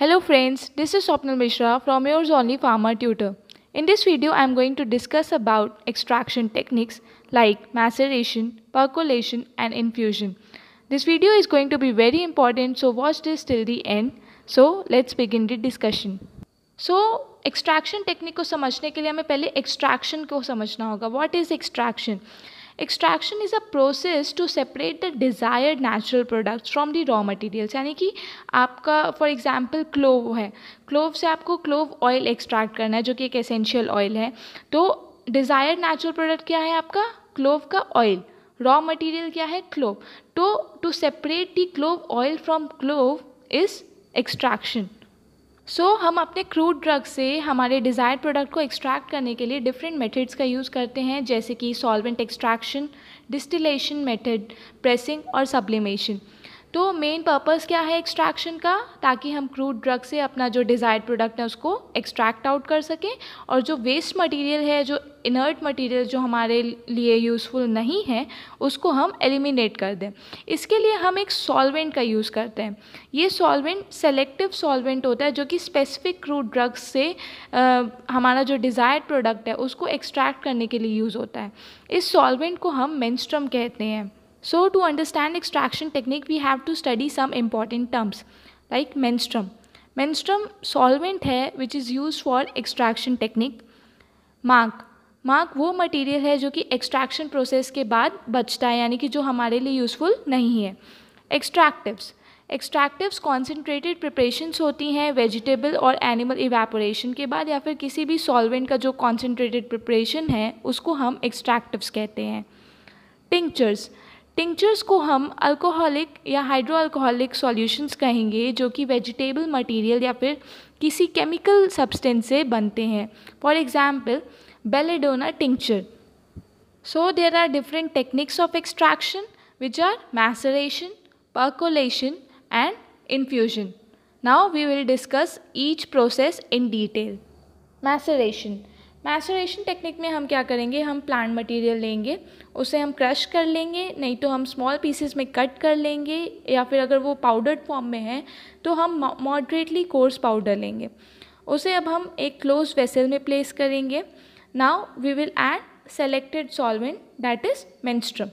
Hello friends, this is Swapnil Mishra from Yours Only Pharma Tutor. In this video, I am going to discuss about extraction techniques like maceration, percolation and infusion. This video is going to be very important, so watch this till the end. So let's begin the discussion. So extraction technique को समझने के लिए हमें पहले extraction को समझना होगा. What is extraction? Extraction is a process to separate the desired natural products from the raw materials. यानी कि आपका फॉर एग्जांपल क्लोव है, क्लोव से आपको क्लोव ऑयल एक्सट्रैक्ट करना है जो कि एक एसेंशियल ऑयल है. तो डिज़ायर्ड नेचुरल प्रोडक्ट क्या है आपका? क्लोव का ऑयल. रॉ मटीरियल क्या है? क्लोव. तो to separate the clove oil from clove is extraction. So हम अपने क्रूड ड्रग से हमारे डिज़ायर्ड प्रोडक्ट को एक्सट्रैक्ट करने के लिए डिफरेंट मेथड्स का यूज़ करते हैं, जैसे कि solvent extraction, distillation method, pressing और सब्लिमेशन. तो मेन पर्पस क्या है एक्सट्रैक्शन का? ताकि हम क्रूड ड्रग से अपना जो डिज़ायर्ड प्रोडक्ट है उसको एक्सट्रैक्ट आउट कर सकें और जो वेस्ट मटीरियल है, जो इनर्ट मटीरियल जो हमारे लिए यूज़फुल नहीं है, उसको हम एलिमिनेट कर दें. इसके लिए हम एक सॉल्वेंट का यूज़ करते हैं. ये सॉल्वेंट सेलेक्टिव सॉल्वेंट होता है जो कि स्पेसिफिक क्रूड ड्रग्स से हमारा जो डिज़ायर्ड प्रोडक्ट है उसको एक्सट्रैक्ट करने के लिए यूज़ होता है. इस सॉल्वेंट को हम मेंस्ट्रुम कहते हैं. So to understand extraction technique, we have to study some important terms like menstruum. Menstruum solvent है which is used for extraction technique. Mark. Mark वो material है जो कि extraction process के बाद बचता है, यानी कि जो हमारे लिए useful नहीं है. Extractives. Extractives concentrated preparations होती हैं vegetable और animal evaporation के बाद, या फिर किसी भी solvent का जो concentrated preparation है उसको हम extractives कहते हैं. Tinctures. टिंक्चर्स को हम अल्कोहलिक या हाइड्रो अल्कोहलिक सॉल्यूशंस कहेंगे जो कि वेजिटेबल मटेरियल या फिर किसी केमिकल सब्सटेंस से बनते हैं. For example belladonna tincture. So there are different techniques of extraction which are maceration, percolation and infusion. Now we will discuss each process in detail. Maceration. Maceration technique में हम क्या करेंगे, हम प्लांट मटेरियल लेंगे, उसे हम क्रश कर लेंगे, नहीं तो हम स्मॉल पीसेस में कट कर लेंगे, या फिर अगर वो पाउडर्ड फॉर्म में है तो हम मॉडरेटली कोर्स पाउडर लेंगे. उसे अब हम एक क्लोज वेसल में प्लेस करेंगे. Now we will add selected solvent that is menstruum.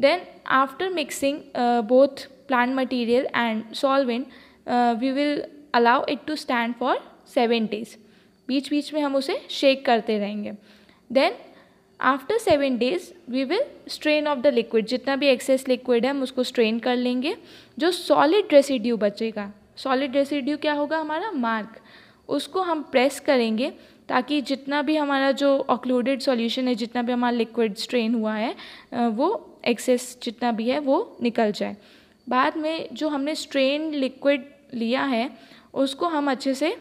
Then after mixing both plant material and solvent we will allow it to stand for 7 days. बीच बीच में हम उसे शेक करते रहेंगे. Then after 7 days we will strain off the liquid. जितना भी access liquid है हम उसको स्ट्रेन कर लेंगे. जो सॉलिड रेसिड्यू बचेगा, सॉलिड रेसिड्यू क्या होगा हमारा? मार्क. उसको हम प्रेस करेंगे ताकि जितना भी हमारा जो ऑक्लूडेड सॉल्यूशन है, जितना भी हमारा लिक्विड स्ट्रेन हुआ है, वो एक्सेस जितना भी है वो निकल जाए. बाद में जो हमने स्ट्रेन लिक्विड लिया है उसको हम अच्छे से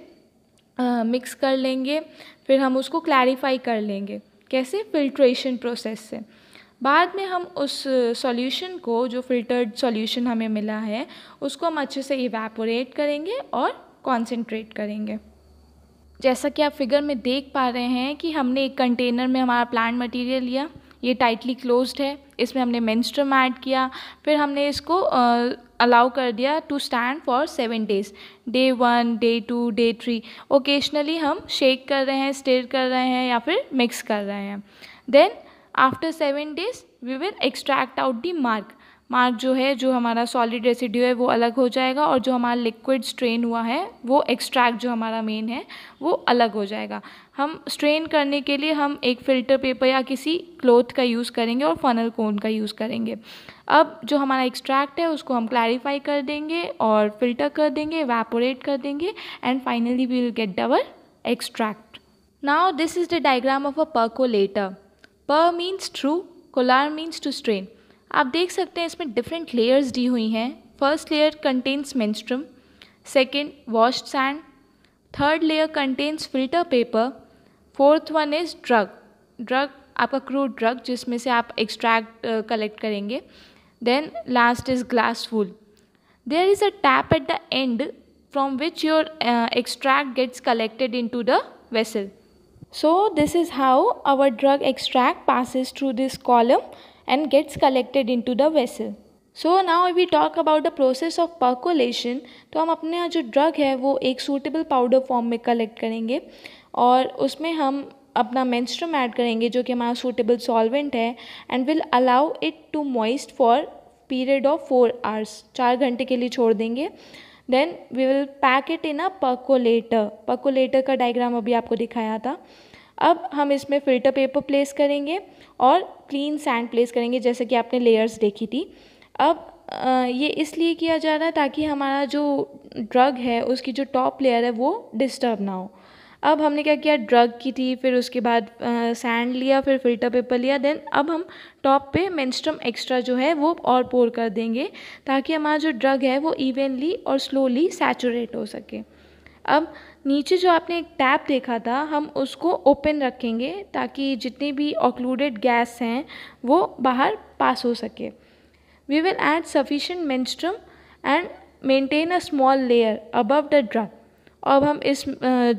मिक्स कर लेंगे. फिर हम उसको क्लैरिफाई कर लेंगे. कैसे? फिल्ट्रेशन प्रोसेस से. बाद में हम उस सॉल्यूशन को, जो फिल्टर्ड सॉल्यूशन हमें मिला है, उसको हम अच्छे से इवैपोरेट करेंगे और कॉन्सेंट्रेट करेंगे. जैसा कि आप फिगर में देख पा रहे हैं कि हमने एक कंटेनर में हमारा प्लांट मटेरियल लिया, ये टाइटली क्लोज्ड है, इसमें हमने मेंस्ट्रुम ऐड किया, फिर हमने इसको अलाउ कर दिया to stand for 7 days. day 1, day 2, day 3 occasionally हम शेक कर रहे हैं, स्टेर कर रहे हैं या फिर मिक्स कर रहे हैं. Then after 7 days we will extract out the marc. Marc जो है, जो हमारा सॉलिड रेसिड्यू है वो अलग हो जाएगा और जो हमारा लिक्विड स्ट्रेन हुआ है वो एक्सट्रैक्ट जो हमारा मेन है वो अलग हो जाएगा. हम स्ट्रेन करने के लिए हम एक फ़िल्टर पेपर या किसी क्लॉथ का यूज़ करेंगे और फनल कोन का यूज़ करेंगे. अब जो हमारा एक्सट्रैक्ट है उसको हम क्लैरिफाई कर देंगे और फिल्टर कर देंगे, इवैपोरेट कर देंगे and finally we will get our extract. Now this is the diagram of a percolator. Per means through, colare means to strain. आप देख सकते हैं इसमें डिफरेंट लेयर्स दी हुई हैं. First layer contains menstruum, second washed sand, third layer contains filter paper, fourth one is drug आपका crude drug जिसमें से आप एक्सट्रैक्ट कलेक्ट करेंगे. Then last is glass wool. There is a tap at the end from which your extract gets collected in to the vessel. So this is how our drug extract passes through this column and gets collected into the vessel. So now we talk about the process of percolation. तो हम अपने यहाँ जो drug है वो एक suitable powder form में collect करेंगे और उसमें हम अपना मेंस्ट्रुम ऐड करेंगे जो कि हमारा सूटेबल सॉल्वेंट है and will allow it to moist for period of 4 hours 4 घंटे के लिए छोड़ देंगे. Then we will pack it in a percolator. Percolator का डायग्राम अभी आपको दिखाया था. अब हम इसमें फिल्टर पेपर प्लेस करेंगे और क्लीन सैंड प्लेस करेंगे जैसे कि आपने लेयर्स देखी थी. अब ये इसलिए किया जा रहा है ताकि हमारा जो ड्रग है उसकी जो टॉप लेयर है वो डिस्टर्ब ना हो. अब हमने क्या किया, ड्रग की थी, फिर उसके बाद सैंड लिया, फिर फिल्टर पेपर लिया. देन अब हम टॉप पे मेंस्ट्रुम एक्स्ट्रा जो है वो और पोर कर देंगे ताकि हमारा जो ड्रग है वो इवनली और स्लोली सैचुरेट हो सके. अब नीचे जो आपने एक टैप देखा था हम उसको ओपन रखेंगे ताकि जितनी भी ऑक्लूडेड गैस हैं वो बाहर पास हो सके. We will add sufficient menstruum and maintain a small layer above the drug. अब हम इस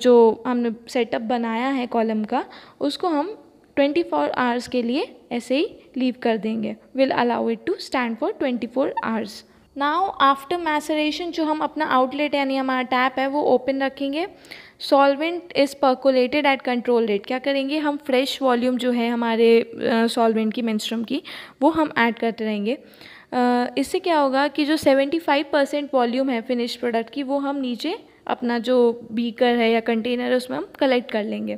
जो हमने सेटअप बनाया है कॉलम का उसको हम 24 आवर्स के लिए ऐसे ही लीव कर देंगे. Will allow it to stand for 24 hours. Now after maceration जो हम अपना आउटलेट यानी हमारा टैप है वो ओपन रखेंगे. Solvent is percolated at control rate. क्या करेंगे, हम फ्रेश वॉल्यूम जो है हमारे सॉल्वेंट की मेंस्ट्रुम की वो हम ऐड करते रहेंगे. इससे क्या होगा कि जो 75% वॉल्यूम है फिनिश प्रोडक्ट की वो हम नीचे अपना जो बीकर है या कंटेनर है उसमें हम कलेक्ट कर लेंगे.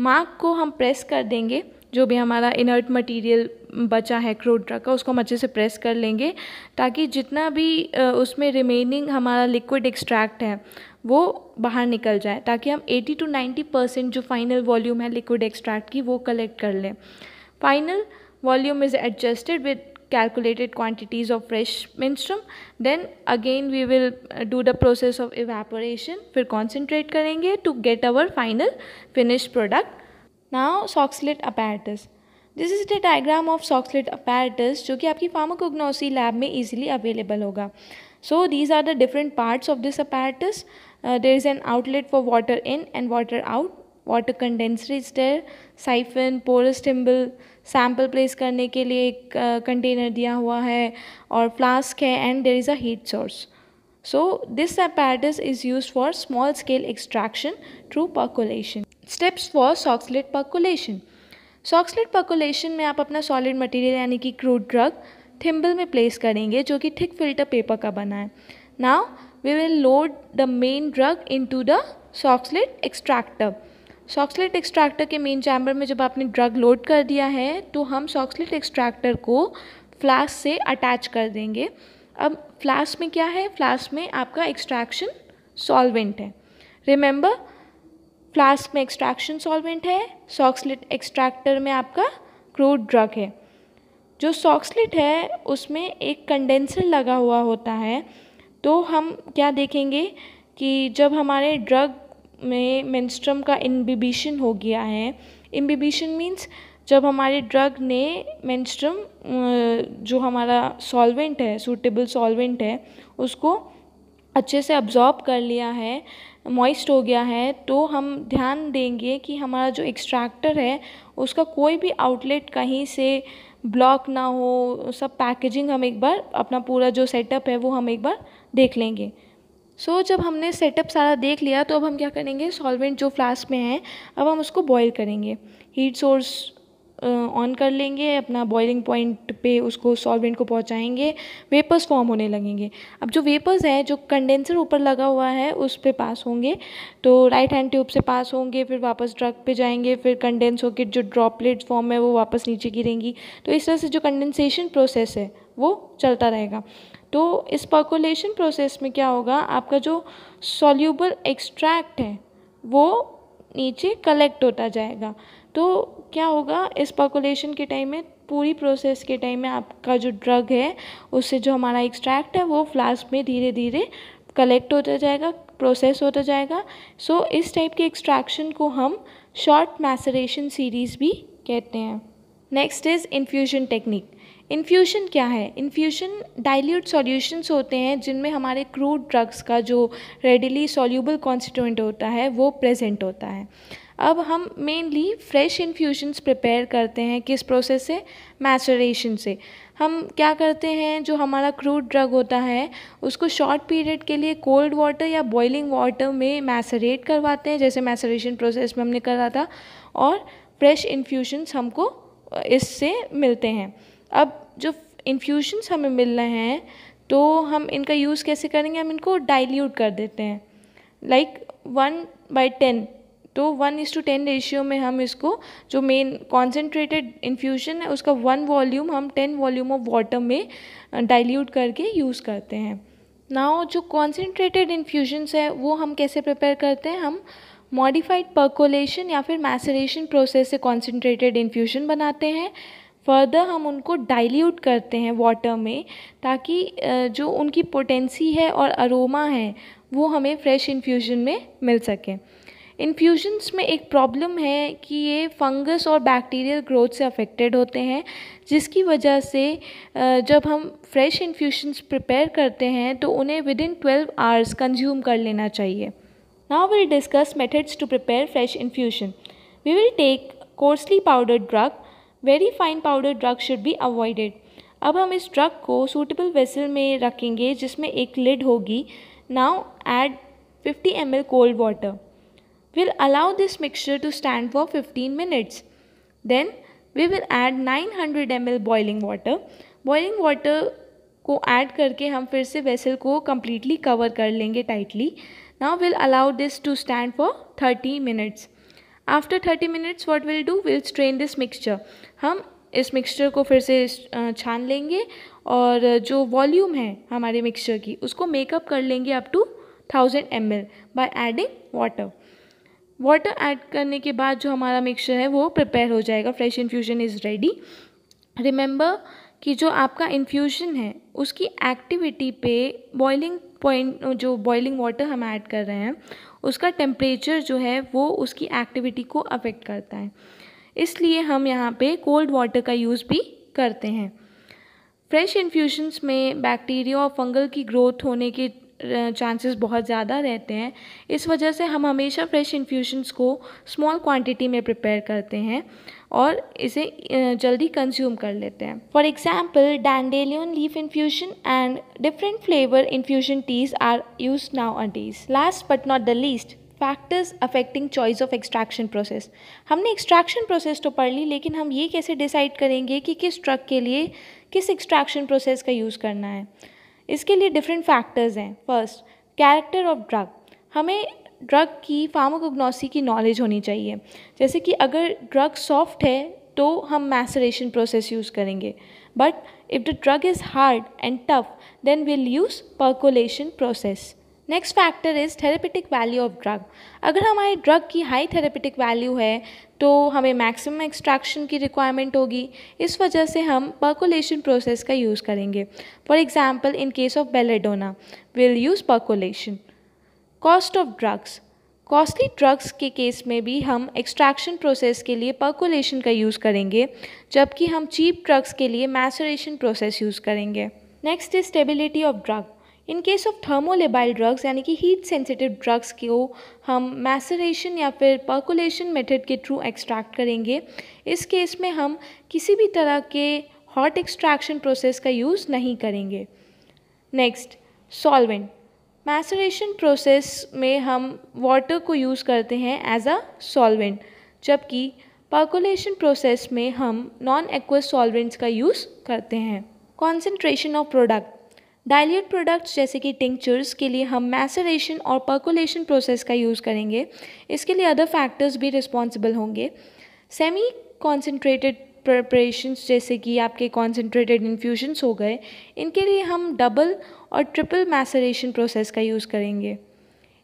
मार्क को हम प्रेस कर देंगे, जो भी हमारा इनर्ट मटेरियल बचा है क्रूड ड्रग का उसको हम अच्छे से प्रेस कर लेंगे ताकि जितना भी उसमें रिमेनिंग हमारा लिक्विड एक्सट्रैक्ट है वो बाहर निकल जाए ताकि हम 80 to 90% जो फाइनल वॉल्यूम है लिक्विड एक्सट्रैक्ट की वो कलेक्ट कर लें. Final volume is adjusted with calculated quantities of fresh menstruum. Then again we will do the process of evaporation. फिर concentrate करेंगे to get our final finished product. Now Soxhlet apparatus. This is the diagram of Soxhlet apparatus जो कि आपकी pharmacognosy lab में easily available होगा. So these are the different parts of this apparatus. There is an outlet for water in and water out. Water condenser is there, siphon, porous thimble, sample place करने के लिए एक container दिया हुआ है और flask है and there is a heat source. So this apparatus is used for small scale extraction through percolation. Steps for Soxhlet percolation. Soxhlet percolation में आप अपना सॉलिड मटेरियल यानी कि क्रूड ड्रग थिम्बल में प्लेस करेंगे जो कि थिक फिल्टर पेपर का बना है. Now we will load the main drug into the Soxhlet extractor. Soxhlet extractor के मेन चैम्बर में जब आपने ड्रग लोड कर दिया है तो हम सॉक्सलेट एक्सट्रैक्टर को फ्लास्क से अटैच कर देंगे. अब फ्लास्क में क्या है, फ्लास्क में आपका एक्सट्रैक्शन सॉल्वेंट है. रिमेंबर, फ्लास्क में एक्सट्रैक्शन सॉल्वेंट है, सॉक्सलेट एक्सट्रैक्टर में आपका क्रूड ड्रग है. जो सॉक्सलेट है उसमें एक कंडेंसर लगा हुआ होता है तो हम क्या देखेंगे कि जब हमारे ड्रग में मेंस्ट्रुम का इम्बिबिशन हो गया है. इम्बिबिशन मीन्स जब हमारे ड्रग ने मेंस्ट्रुम जो हमारा सॉल्वेंट है, सूटेबल सॉल्वेंट है, उसको अच्छे से अब्जॉर्ब कर लिया है, मॉइस्ट हो गया है, तो हम ध्यान देंगे कि हमारा जो एक्सट्रैक्टर है उसका कोई भी आउटलेट कहीं से ब्लॉक ना हो. सब पैकेजिंग हम एक बार अपना पूरा जो सेटअप है वो हम एक बार देख लेंगे. सो जब हमने सेटअप सारा देख लिया तो अब हम क्या करेंगे, सॉल्वेंट जो फ्लास्क में है अब हम उसको बॉईल करेंगे. हीट सोर्स ऑन कर लेंगे, अपना बॉइलिंग पॉइंट पे उसको सॉल्वेंट को पहुंचाएंगे, वेपर्स फॉर्म होने लगेंगे. अब जो वेपर्स हैं जो कंडेंसर ऊपर लगा हुआ है उस पे पास होंगे तो राइट हैंड ट्यूब से पास होंगे, फिर वापस ड्रग पे जाएंगे, फिर कंडेंस होकर जो ड्रॉपलेट फॉर्म है वो वापस नीचे गिरेंगी. तो इस तरह से जो कंडेंसेशन प्रोसेस है वो चलता रहेगा. तो इस पर्कोलेशन प्रोसेस में क्या होगा, आपका जो सॉल्यूबल एक्सट्रैक्ट है वो नीचे कलेक्ट होता जाएगा. तो क्या होगा, इस पर्कोलेशन के टाइम में, पूरी प्रोसेस के टाइम में आपका जो ड्रग है उससे जो हमारा एक्सट्रैक्ट है वो फ्लास्क में धीरे धीरे कलेक्ट होता जाएगा, प्रोसेस होता जाएगा. सो इस टाइप के एक्सट्रैक्शन को हम शॉर्ट मैसरेशन सीरीज़ भी कहते हैं. Next is infusion technique. Infusion क्या है, इन्फ्यूजन डाइल्यूट सॉल्यूशंस होते हैं जिनमें हमारे क्रूड ड्रग्स का जो रेडिली सॉल्यूबल कॉन्स्टिट्यूएंट होता है वो प्रेजेंट होता है. अब हम मेनली फ्रेश इन्फ्यूजन्स प्रिपेयर करते हैं। किस प्रोसेस से? मैसरेशन से। हम क्या करते हैं, जो हमारा क्रूड ड्रग होता है उसको शॉर्ट पीरियड के लिए कोल्ड वाटर या बॉइलिंग वाटर में मैसरेट करवाते हैं, जैसे मैसरेशन प्रोसेस में हमने करा था, और फ्रेश इन्फ्यूजन्स हमको इससे मिलते हैं। अब जो इन्फ्यूजन्स हमें मिल रहे हैं तो हम इनका यूज़ कैसे करेंगे, हम इनको डाइल्यूट कर देते हैं, लाइक 1/10, तो 1:10 रेशियो में हम इसको, जो मेन कॉन्सेंट्रेटेड इन्फ्यूजन है उसका 1 वॉल्यूम हम 10 वॉल्यूम ऑफ वाटर में डाइल्यूट करके यूज़ करते हैं। नाउ जो कॉन्सेंट्रेटेड इन्फ्यूजन्स है वो हम कैसे प्रिपेयर करते हैं, हम मॉडिफाइड पर्कोलेशन या फिर मैसरेशन प्रोसेस से कॉन्सेंट्रेटेड इन्फ्यूजन बनाते हैं। फर्दर हम उनको डाइल्यूट करते हैं वाटर में, ताकि जो उनकी पोटेंसी है और अरोमा है वो हमें फ्रेश इन्फ्यूजन में मिल सके। इन्फ्यूजन्स में एक प्रॉब्लम है कि ये फंगस और बैक्टीरियल ग्रोथ से अफेक्टेड होते हैं, जिसकी वजह से जब हम फ्रेश इन्फ्यूजन्स प्रिपेयर करते हैं तो उन्हें विदिन 12 आवर्स कंज्यूम कर लेना चाहिए। Now will discuss methods to prepare fresh infusion. We will take coarsely powdered drug, very fine powder drug should be avoided. अब हम इस ड्रग को सूटेबल वेसल में रखेंगे जिसमें एक लिड होगी। Now add 50 ml cold water. We'll allow this mixture to stand for 15 minutes. Then we will add 900 ml boiling water. Boiling water को add करके हम फिर से vessel को completely cover कर लेंगे tightly. Now we'll allow this to stand for 30 minutes. After 30 minutes what we'll do? We'll strain this mixture. हम इस mixture को फिर से छान लेंगे और जो volume है हमारे mixture की उसको make up कर लेंगे up to 1000 ml by adding water. Water add करने के बाद जो हमारा मिक्सचर है वो प्रिपेयर हो जाएगा। Fresh infusion is ready. Remember कि जो आपका इन्फ्यूजन है उसकी एक्टिविटी पे बॉइलिंग पॉइंट, जो बॉइलिंग वाटर हम ऐड कर रहे हैं उसका टेम्परेचर जो है वो उसकी एक्टिविटी को अफेक्ट करता है, इसलिए हम यहाँ पे कोल्ड वाटर का यूज़ भी करते हैं। फ्रेश इन्फ्यूजन्स में बैक्टीरिया और फंगल की ग्रोथ होने के चांसेस बहुत ज़्यादा रहते हैं, इस वजह से हम हमेशा फ्रेश इन्फ्यूजन्स को स्मॉल क्वांटिटी में प्रिपेयर करते हैं और इसे जल्दी कंज्यूम कर लेते हैं। For example dandelion leaf infusion and different flavour infusion teas are used nowadays. Last but not the least, factors affecting choice of extraction process. हमने एक्सट्रैक्शन प्रोसेस तो पढ़ ली, लेकिन हम ये कैसे डिसाइड करेंगे कि किस ड्रग के लिए किस एक्सट्रैक्शन प्रोसेस का यूज़ करना है। इसके लिए डिफरेंट फैक्टर्स हैं। First, character of drug. हमें ड्रग की फार्माकोग्नोसी की नॉलेज होनी चाहिए, जैसे कि अगर ड्रग सॉफ्ट है तो हम मैसरेशन प्रोसेस यूज़ करेंगे, but if the drug is hard and tough then will use percolation process. Next factor is therapeutic value of drug. अगर हमारे ड्रग की हाई थेरेपेटिक वैल्यू है तो हमें मैक्सिमम एक्सट्रैक्शन की रिक्वायरमेंट होगी, इस वजह से हम पर्कोलेशन प्रोसेस का यूज़ करेंगे। For example in case of belladonna will use percolation. Cost of drugs. Costly drugs के केस में भी हम एक्सट्रैक्शन प्रोसेस के लिए पर्कोलेशन का यूज़ करेंगे, जबकि हम चीप ड्रग्स के लिए मैसरेशन प्रोसेस यूज़ करेंगे। Next is stability of drug. In case of thermolabile drugs यानी कि हीट सेंसिटिव ड्रग्स को हम मैसरेशन या फिर पर्कोलेशन मेथड के थ्रू एक्सट्रैक्ट करेंगे। इस केस में हम किसी भी तरह के हॉट एक्सट्रैक्शन प्रोसेस का यूज़ नहीं करेंगे। Next solvent. मैसरेशन प्रोसेस में हम वाटर को यूज़ करते हैं एज अ सॉल्वेंट, जबकि पर्कोलेशन प्रोसेस में हम नॉन एक्वस सॉल्वेंट्स का यूज़ करते हैं। Concentration of product. Dilute products जैसे कि टिंक्चर्स के लिए हम मैसरेशन और पर्कोलेशन प्रोसेस का यूज़ करेंगे, इसके लिए अदर फैक्टर्स भी रिस्पॉन्सिबल होंगे। सेमी कॉन्सेंट्रेटेड प्रिपरेशंस जैसे कि आपके कॉन्सेंट्रेटेड इन्फ्यूजन्स हो गए, इनके लिए हम डबल और ट्रिपल मैसरेशन प्रोसेस का यूज़ करेंगे।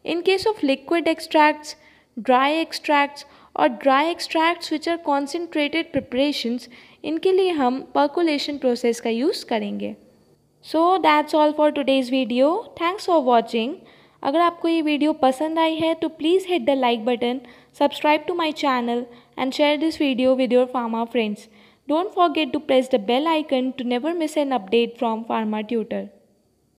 In case of liquid extracts, dry extracts और dry extracts which are concentrated preparations, इनके लिए हम पर्कोलेशन प्रोसेस का यूज़ करेंगे। So that's all for today's video. Thanks for watching. अगर आपको ये वीडियो पसंद आई है तो please hit the like button, subscribe to my channel and share this video with your pharma friends. Don't forget to press the bell icon to never miss an update from Pharma Tutor.